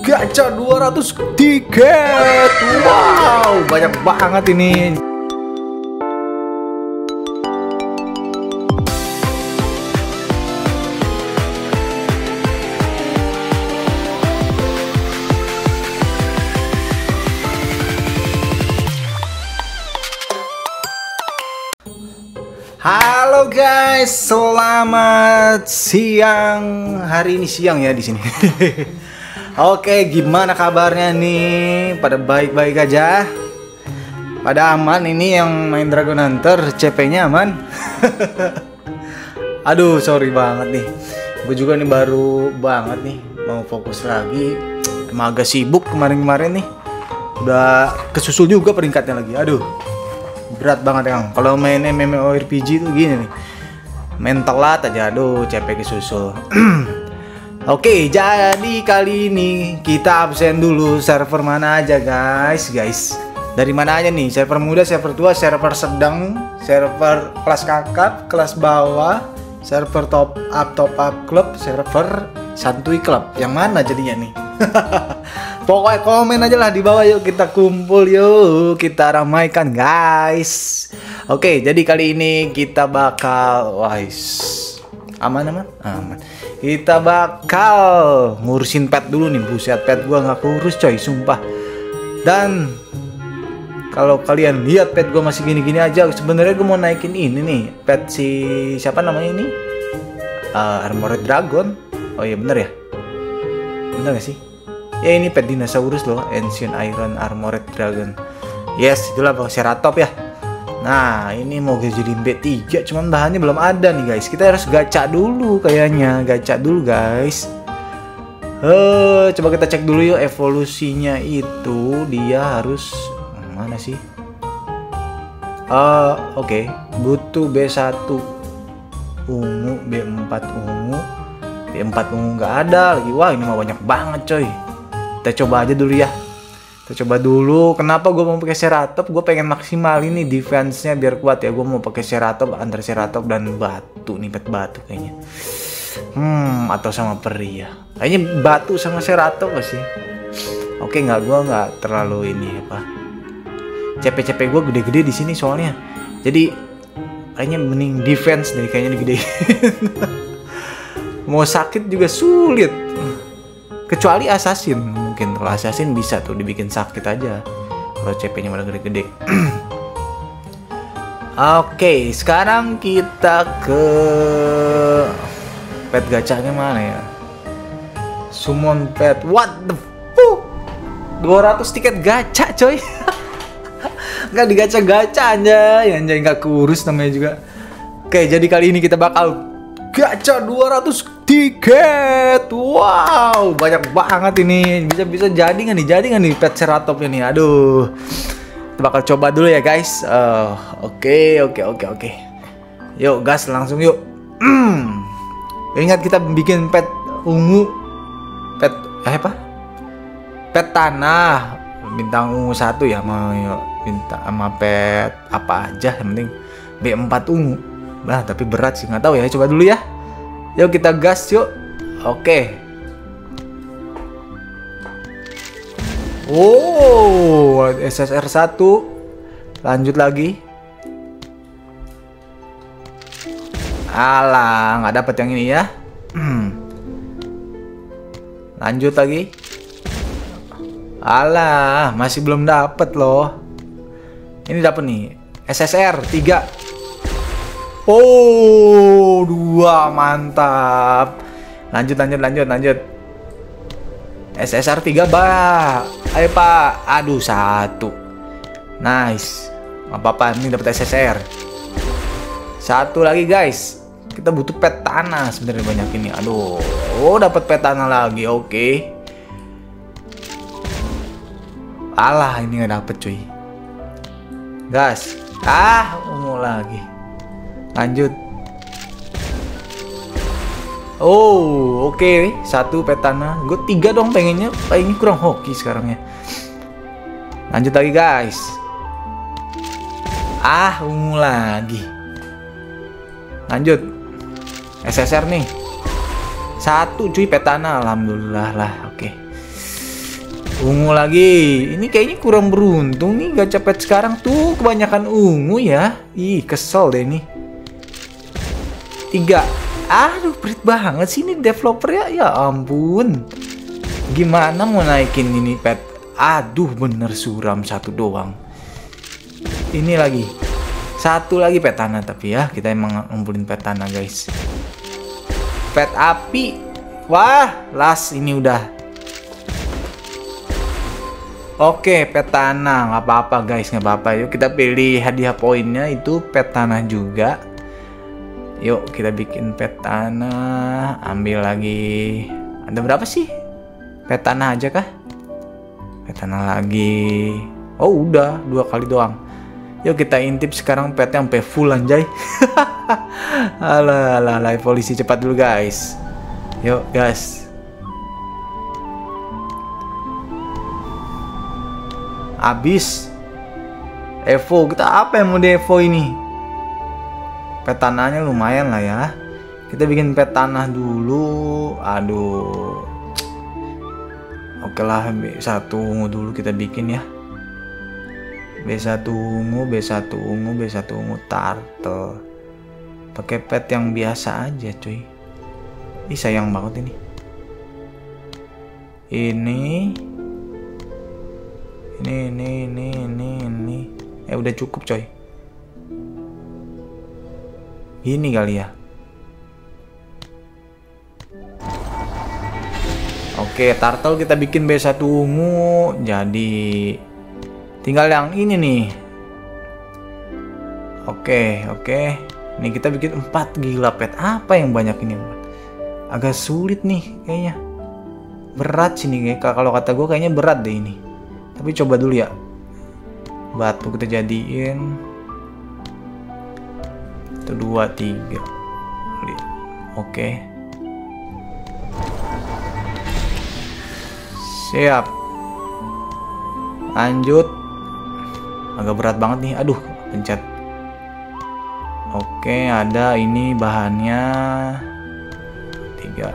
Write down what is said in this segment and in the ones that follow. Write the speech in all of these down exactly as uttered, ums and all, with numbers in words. gacha dua ratus tiket. Wow, banyak banget ini. Halo guys, selamat siang. Hari ini siang ya di sini. Oke, gimana kabarnya nih? Pada baik-baik aja? Pada aman ini yang main Dragon Hunter, C P-nya aman? Aduh, sorry banget nih. Gue juga nih baru banget nih mau fokus lagi. Emang agak sibuk kemarin-kemarin nih. Udah kesusul juga peringkatnya lagi. Aduh. Berat banget ya, kalau main MMORPG tuh gini nih, main telat aja, aduh C P kesusul. Oke, jadi kali ini kita absen dulu server mana aja guys, guys. Dari mana aja nih, server muda, server tua, server sedang, server kelas kakap, kelas bawah, server top up, top up club, server santuy club. Yang mana jadinya nih? Pokoknya komen aja lah di bawah, yuk kita kumpul, yuk kita ramaikan guys. Oke, jadi kali ini kita bakal wise aman aman aman kita bakal ngurusin pet dulu nih. Buset, pet gua nggak kurus coy, sumpah. Dan kalau kalian lihat pet gua masih gini-gini aja, sebenarnya gua mau naikin ini nih pet si siapa namanya ini, uh, Armored Dragon. Oh iya bener ya, bener gak sih? Ya ini pet dinosaurus loh, Ancient Iron Armored Dragon. Yes, itulah Triceratop ya. Nah, ini mau gue jadiin B tiga, cuman bahannya belum ada nih guys. Kita harus gacha dulu kayaknya, gacha dulu guys. Eh, coba kita cek dulu yuk evolusinya itu dia harus mana sih? Eh, oke, butuh B satu ungu, B empat ungu, B empat ungu nggak ada lagi. Wah, ini mah banyak banget coy. Kita coba aja dulu ya. Kita coba dulu. Kenapa gue mau pakai Triceratop? Gue pengen maksimal ini defense-nya biar kuat ya. Gue mau pakai Triceratop, antar Triceratop dan batu nih, pet batu kayaknya. Hmm, atau sama peri ya. Kayaknya batu sama Triceratop gak sih? Oke, nggak, gue nggak terlalu ini apa. C P C P gue gede-gede di sini soalnya. Jadi kayaknya mending defense deh, kayaknya digedein. Mau sakit juga sulit. Kecuali assassin. Mungkin kalau assassin bisa tuh dibikin sakit aja kalau C P-nya malah gede-gede. Oke, sekarang kita ke pet gacanya mana ya? Summon pet. What the fuck? dua ratus tiket gacha coy. Nggak digacha-gacha aja, yang jadi nggak kurus namanya juga. Oke, jadi kali ini kita bakal gacha dua ratus tiket. Wow, banyak banget ini. Bisa-bisa jadi nggak nih, jadi nggak nih pet Triceratop ini. Aduh, kita bakal coba dulu ya guys. Oke, oke, oke, oke. Yuk gas langsung yuk. Ingat kita bikin pet ungu, pet eh, apa? Pet tanah, bintang ungu satu ya. Mau bintang sama pet apa aja yang penting B empat ungu. Nah, tapi berat sih, nggak tahu ya. Coba dulu ya. Yuk kita gas yuk. Oke. Oh, S S R satu. Lanjut lagi. Alah, nggak dapat yang ini ya. Hmm. Lanjut lagi. Alah, masih belum dapat loh. Ini dapat nih. S S R tiga. Oh, dua, mantap. Lanjut, lanjut, lanjut, lanjut. S S R tiga, bah. Ayo, Pak. Aduh, satu. Nice. Gak apa-apa, ini dapat S S R. Satu lagi, guys. Kita butuh pet tanah sebenarnya banyak ini. Aduh, oh, dapat pet tanah lagi. Oke. Okay. Alah, ini gak dapet, cuy. Gas. Ah, ungu lagi. Lanjut. Oh, oke. Okay. Satu petana. Gue tiga dong pengennya. Kayaknya kurang hoki sekarang ya. Lanjut lagi guys. Ah, ungu lagi. Lanjut. S S R nih. Satu cuy petana. Alhamdulillah lah. Oke. Okay. Ungu lagi. Ini kayaknya kurang beruntung nih gacha pet sekarang tuh kebanyakan ungu ya. Ih, kesel deh nih. Tiga. Aduh, pelit banget sih ini developer ya. Ya ampun. Gimana mau naikin ini pet? Aduh, bener suram satu doang. Ini lagi. Satu lagi pet tanah tapi ya. Kita emang ngumpulin pet tanah, guys. Pet api. Wah, las ini udah. Oke, pet tanah nggak apa-apa guys, nggak apa-apa. Yuk kita pilih hadiah poinnya itu pet tanah juga. Yuk kita bikin pet tanah, ambil lagi. Ada berapa sih? Pet tanah aja kah? Pet tanah lagi. Oh udah dua kali doang. Yuk kita intip sekarang petnya sampai full anjay. Alah, alah, alah, polisi cepat dulu guys. Yuk guys. Abis Evo, kita apa yang mau di Evo ini? Pet tanahnya lumayan lah ya. Kita bikin pet tanah dulu. Aduh. Oke lah, B satu ungu dulu kita bikin ya. B satu ungu, B satu ungu, B satu ungu turtle. Pakai pet yang biasa aja cuy. Ih sayang banget ini. Ini Ini, ini, ini, ini, ini. Eh udah cukup coy. Ini kali ya. Oke, turtle kita bikin B satu ungu. Jadi tinggal yang ini nih. Oke, oke. Ini kita bikin empat gila pet. Apa yang banyak ini? Agak sulit nih kayaknya. Berat sini kayak kalau kata gue kayaknya berat deh ini. Tapi coba dulu ya. Batu kita jadiin. Itu dua, tiga. Oke. Siap. Lanjut. Agak berat banget nih. Aduh, pencet. Oke, ada ini bahannya. Tiga.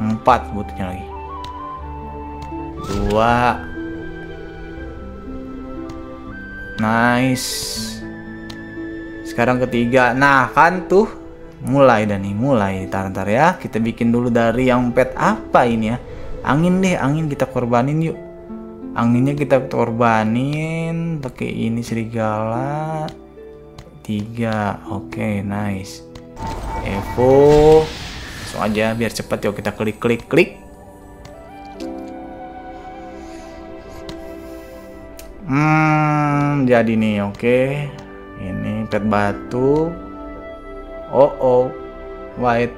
Empat butuhnya lagi. Dua. Nice. Sekarang ketiga. Nah kan tuh mulai dan nih mulai tar-tar ya. Kita bikin dulu dari yang pet apa ini ya? Angin deh, angin kita korbanin yuk. Anginnya kita korbanin. Pakai ini serigala. Tiga. Oke, nice. Evo. Langsung aja biar cepat yuk kita klik klik klik. Hmm, jadi nih, oke. Okay. Ini pet batu. Oh, oh. White.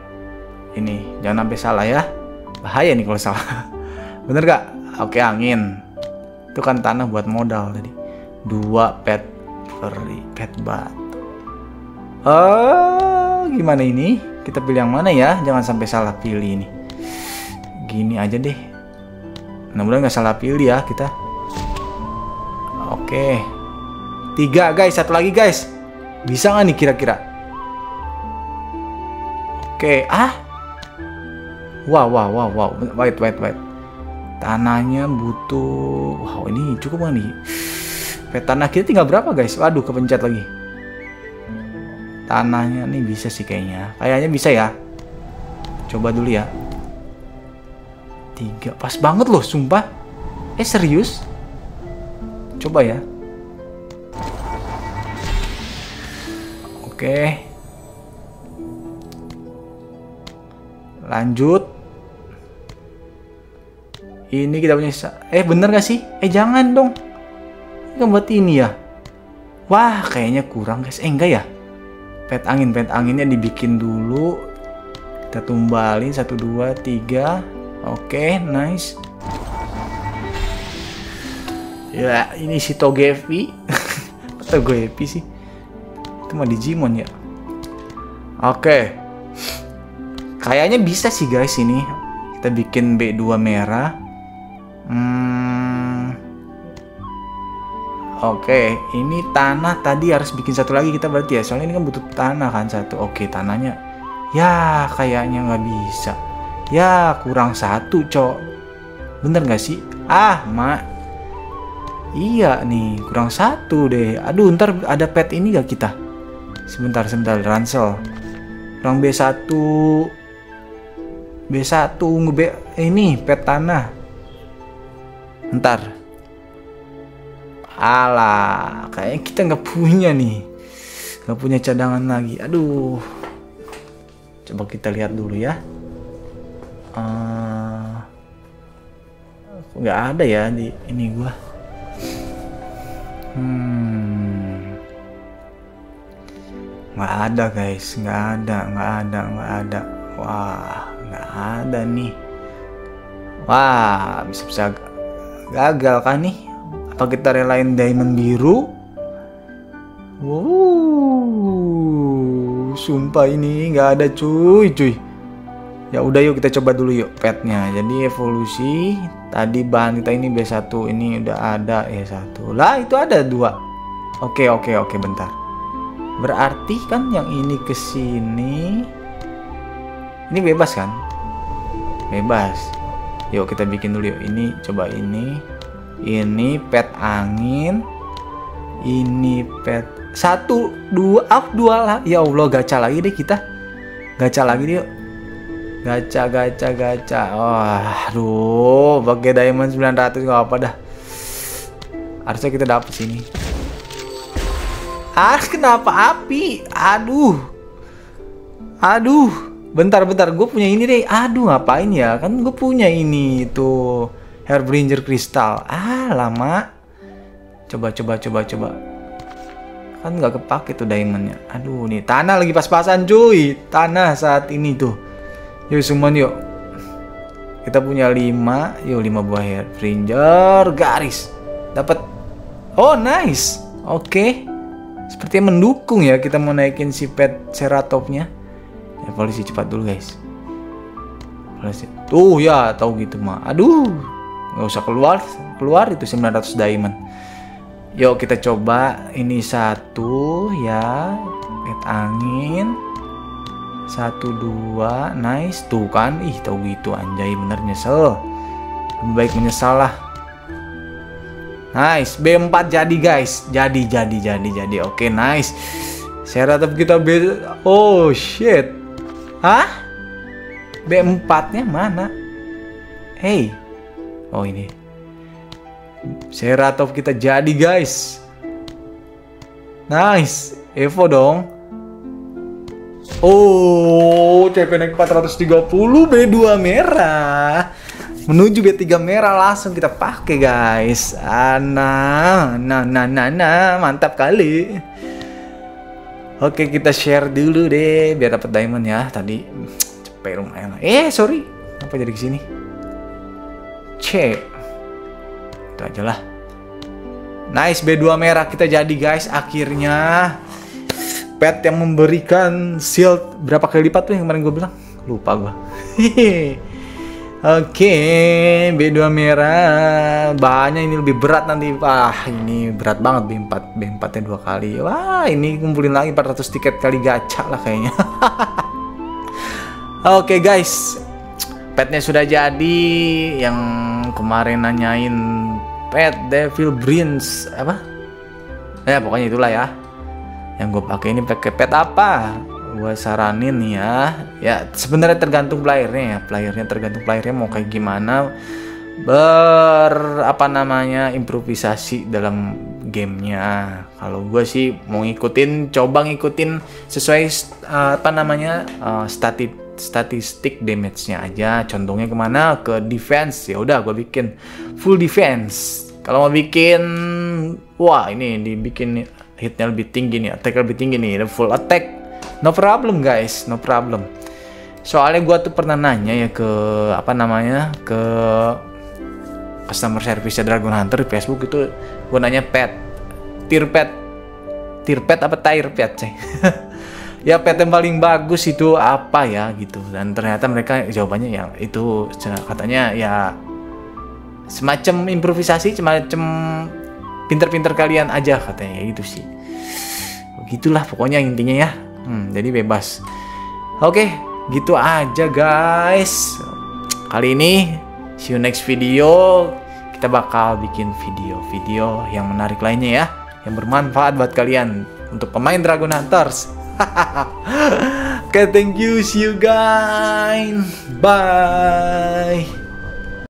Ini, jangan sampai salah ya. Bahaya nih kalau salah. Bener gak? Oke, okay, angin. Itu kan tanah buat modal tadi. Dua pet peri, pet batu. Oh, gimana ini? Kita pilih yang mana ya? Jangan sampai salah pilih ini. Gini aja deh. Mudah-mudahan gak salah pilih ya kita. Oke, tiga guys, satu lagi guys, bisa nggak nih kira-kira? Oke, ah, wow, wow, wow, wow, wait, wait, wait, tanahnya butuh, wow ini cukup nggak nih? Pet tanah kita tinggal berapa guys? Waduh, kepencet lagi. Tanahnya nih bisa sih kayaknya, kayaknya bisa ya. Coba dulu ya. Tiga, pas banget loh, sumpah. Eh serius? Coba ya. Oke. Lanjut. Ini kita punya. Eh bener gak sih? Eh jangan dong. Ini kan buat ini ya. Wah kayaknya kurang guys. Eh enggak ya. Pet angin. Pet anginnya dibikin dulu. Kita tumbalin. Satu, dua, tiga. Oke nice. Ya, ini si Togepi. Togepi sih. Itu mah Digimon ya. Oke. Kayaknya bisa sih guys ini. Kita bikin B dua merah. Hmm. Oke, ini tanah tadi harus bikin satu lagi kita berarti ya. Soalnya ini kan butuh tanah kan satu. Oke, tanahnya. Ya, kayaknya nggak bisa. Ya, kurang satu, cok. Bener gak sih? Ah, mak. Iya nih, kurang satu deh. Aduh, ntar ada pet ini gak kita? Sebentar, sebentar, ransel. Kurang B satu. B satu ungu B ini pet tanah. Ntar. Alah, kayaknya kita nggak punya nih. Nggak punya cadangan lagi. Aduh. Coba kita lihat dulu ya. Uh, nggak ada ya di ini gua. Hmm. Nggak ada guys, nggak ada, nggak ada, nggak ada. Wah, nggak ada nih. Wah, bisa-bisa gagal kan nih? Apa kita relain diamond biru? Wow, sumpah ini nggak ada cuy, cuy. Ya udah yuk kita coba dulu yuk petnya. Jadi evolusi tadi bahan kita ini B satu, ini udah ada E satu. Lah itu ada dua. Oke oke oke bentar. Berarti kan yang ini ke sini. Ini bebas kan? Bebas. Yuk kita bikin dulu yuk. Ini coba ini. Ini pet angin. Ini pet satu, dua, up dua lah. Ya Allah gacha lagi deh kita. Gacha lagi deh yuk. Gacha, gacha, gacha. Wah, aduh, pakai diamond sembilan ratus nggak apa dah. Harusnya kita dapet sini. Ah, kenapa api? Aduh, aduh. Bentar, bentar. Gue punya ini deh. Aduh, ngapain ya? Kan gue punya ini tuh Herbringer kristal. Ah, lama. Coba, coba, coba, coba. Kan nggak kepake tuh diamondnya. Aduh, nih tanah lagi pas-pasan, cuy. Tanah saat ini tuh. Yuk semua yuk. Kita punya lima. Yuk lima buah hair ranger garis. Dapat. Oh nice. Oke. Okay. Sepertinya mendukung ya kita mau naikin si pet ceratopnya. Evolusi cepat dulu guys. Evolusi. Tuh ya tahu gitu mah. Aduh. Nggak usah keluar. Keluar itu sembilan ratus diamond. Yuk kita coba ini satu ya. Pet angin. Satu, dua, nice. Tuh kan, ih tahu gitu anjay, bener nyesel. Lebih baik menyesal lah. Nice, B empat jadi guys. Jadi, jadi, jadi, jadi. Oke, nice. Saya ratap kita B... Oh, shit. Hah? B empat-nya mana? Hey. Oh, ini. Saya ratap kita jadi guys. Nice. Evo dong. Oh, C P naik empat ratus tiga puluh, B dua merah. Menuju B tiga merah langsung kita pakai, guys. Ah, nah, nah, nah, nah, nah, mantap kali. Oke, kita share dulu deh biar dapat diamond ya. Tadi cepet lumayan. Eh, sorry. Apa jadi kesini? C. Itu aja lah. Nice, B dua merah kita jadi, guys. Akhirnya pet yang memberikan shield berapa kali lipat tuh yang kemarin gue bilang? Lupa gue. Oke, B dua merah. Bahannya ini lebih berat nanti. Wah, ini berat banget B empat. B empat-nya dua kali. Wah, ini kumpulin lagi empat ratus tiket kali gacha lah kayaknya. Oke, guys. Petnya sudah jadi. Yang kemarin nanyain pet Devil Brins apa? Ya, pokoknya itulah ya. Yang gue pakai ini pakai pet apa? Gue saranin ya. Ya sebenarnya tergantung playernya ya. Playernya tergantung playernya mau kayak gimana. Ber apa namanya improvisasi dalam gamenya. Kalau gue sih mau ngikutin, coba ngikutin sesuai uh, apa namanya uh, statistik statistik damage-nya aja. Condongnya kemana? Ke defense. Ya udah gue bikin full defense. Kalau mau bikin, wah ini dibikin hitnya lebih tinggi nih, attack lebih tinggi nih, full attack, no problem guys, no problem. Soalnya gue tuh pernah nanya ya ke apa namanya ke customer service Dragon Hunter di Facebook itu, gue nanya pet, tier pet, tier pet apa tier pet sih? Ya pet yang paling bagus itu apa ya gitu, dan ternyata mereka jawabannya ya itu katanya ya semacam improvisasi, semacam pinter-pinter kalian aja katanya gitu sih. Begitulah pokoknya intinya ya. Hmm, jadi bebas. Oke, gitu aja guys. Kali ini See you next video. Kita bakal bikin video-video yang menarik lainnya ya, yang bermanfaat buat kalian untuk pemain Dragon Hunters. Oke, okay, thank you. See you guys. Bye.